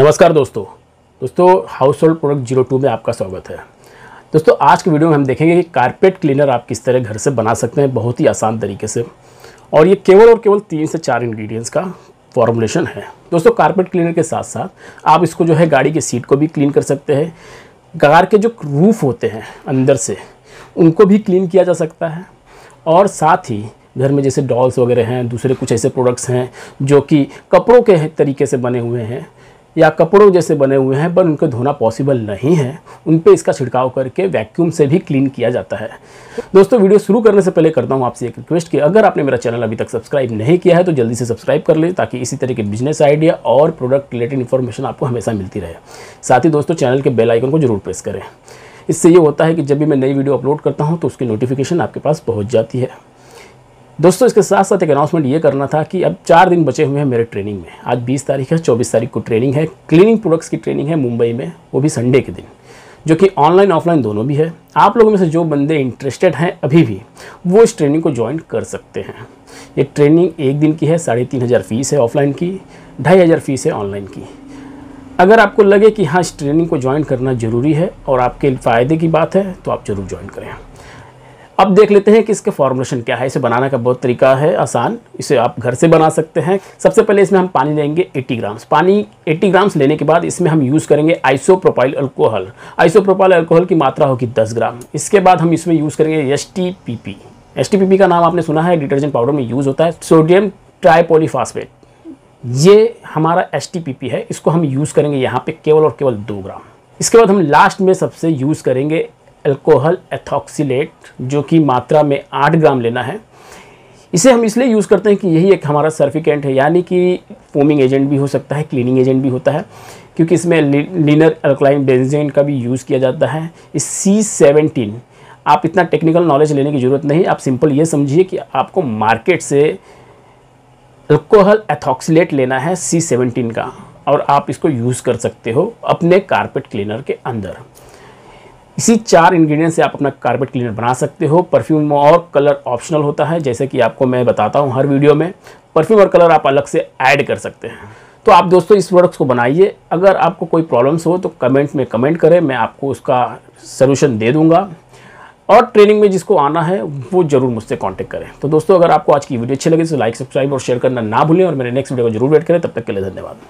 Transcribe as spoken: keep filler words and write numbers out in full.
नमस्कार दोस्तों दोस्तों हाउसहोल्ड प्रोडक्ट जीरो टू में आपका स्वागत है। दोस्तों आज के वीडियो में हम देखेंगे कि कारपेट क्लीनर आप किस तरह घर से बना सकते हैं बहुत ही आसान तरीके से, और ये केवल और केवल तीन से चार इंग्रेडिएंट्स का फॉर्मुलेशन है। दोस्तों कारपेट क्लीनर के साथ साथ आप इसको जो है गाड़ी की सीट को भी क्लीन कर सकते हैं, कार के जो रूफ़ होते हैं अंदर से उनको भी क्लीन किया जा सकता है, और साथ ही घर में जैसे डॉल्स वगैरह हैं, दूसरे कुछ ऐसे प्रोडक्ट्स हैं जो कि कपड़ों के तरीके से बने हुए हैं या कपड़ों जैसे बने हुए हैं पर उनको धोना पॉसिबल नहीं है, उन पे इसका छिड़काव करके वैक्यूम से भी क्लीन किया जाता है। दोस्तों वीडियो शुरू करने से पहले करता हूँ आपसे एक रिक्वेस्ट कि अगर आपने मेरा चैनल अभी तक सब्सक्राइब नहीं किया है तो जल्दी से सब्सक्राइब कर लें ताकि इसी तरह के बिजनेस आइडिया और प्रोडक्ट रिलेटेड इन्फॉर्मेशन आपको हमेशा मिलती रहे। साथ ही दोस्तों चैनल के बेल आइकन को जरूर प्रेस करें, इससे ये होता है कि जब भी मैं नई वीडियो अपलोड करता हूँ तो उसकी नोटिफिकेशन आपके पास पहुँच जाती है। दोस्तों इसके साथ साथ एक अनाउंसमेंट ये करना था कि अब चार दिन बचे हुए हैं मेरे ट्रेनिंग में। आज बीस तारीख है, चौबीस तारीख को ट्रेनिंग है, क्लीनिंग प्रोडक्ट्स की ट्रेनिंग है मुंबई में, वो भी संडे के दिन, जो कि ऑनलाइन ऑफलाइन दोनों भी है। आप लोगों में से जो बंदे इंटरेस्टेड हैं अभी भी वो इस ट्रेनिंग को ज्वाइन कर सकते हैं। ये ट्रेनिंग एक दिन की है, साढ़े तीन हज़ार फीस है ऑफलाइन की, ढाई हज़ार फीस है ऑनलाइन की। अगर आपको लगे कि हाँ इस ट्रेनिंग को ज्वाइन करना ज़रूरी है और आपके फ़ायदे की बात है तो आप ज़रूर ज्वाइन करें। अब देख लेते हैं कि इसके फॉर्मुलेशन क्या है। इसे बनाने का बहुत तरीका है आसान, इसे आप घर से बना सकते हैं। सबसे पहले इसमें हम पानी लेंगे अस्सी ग्राम्स। पानी अस्सी ग्राम्स लेने के बाद इसमें हम यूज़ करेंगे आइसोप्रोपाइल अल्कोहल। आइसोप्रोपाइल अल्कोहल की मात्रा होगी दस ग्राम। इसके बाद हम इसमें यूज़ करेंगे S T P P. S T P P का नाम आपने सुना है, डिटर्जेंट पाउडर में यूज़ होता है, सोडियम ट्राईपोलीफॉस्फेट। ये हमारा एस टी पी पी है, इसको हम यूज़ करेंगे यहाँ पर केवल और केवल दो ग्राम। इसके बाद हम लास्ट में सबसे यूज़ करेंगे अल्कोहल एथॉक्सिलेट, जो कि मात्रा में आठ ग्राम लेना है। इसे हम इसलिए यूज़ करते हैं कि यही एक हमारा सर्फिकेंट है, यानी कि फोमिंग एजेंट भी हो सकता है, क्लीनिंग एजेंट भी होता है, क्योंकि इसमें लीनर अल्कलाइन बेंजीन का भी यूज़ किया जाता है। इस सी सत्रह आप इतना टेक्निकल नॉलेज लेने की ज़रूरत नहीं, आप सिंपल ये समझिए कि आपको मार्केट से अल्कोहल एथॉक्सिलेट लेना है सी सत्रह का, और आप इसको यूज़ कर सकते हो अपने कारपेट क्लीनर के अंदर। इसी चार इंग्रेडिएंट से आप अपना कारपेट क्लीनर बना सकते हो। परफ्यूम और कलर ऑप्शनल होता है, जैसे कि आपको मैं बताता हूं हर वीडियो में, परफ्यूम और कलर आप अलग से ऐड कर सकते हैं। तो आप दोस्तों इस प्रोडक्ट्स को बनाइए, अगर आपको कोई प्रॉब्लम्स हो तो कमेंट में कमेंट करें, मैं आपको उसका सलूशन दे दूँगा, और ट्रेनिंग में जिसको आना है वो जरूर मुझसे कॉन्टेक्ट करें। तो दोस्तों अगर आपको आज की वीडियो अच्छी लगी तो लाइक सब्सक्राइब और शेयर करना ना भूलें, और मेरे नेक्स्ट वीडियो को जरूर वेट करें। तब तक के लिए धन्यवाद।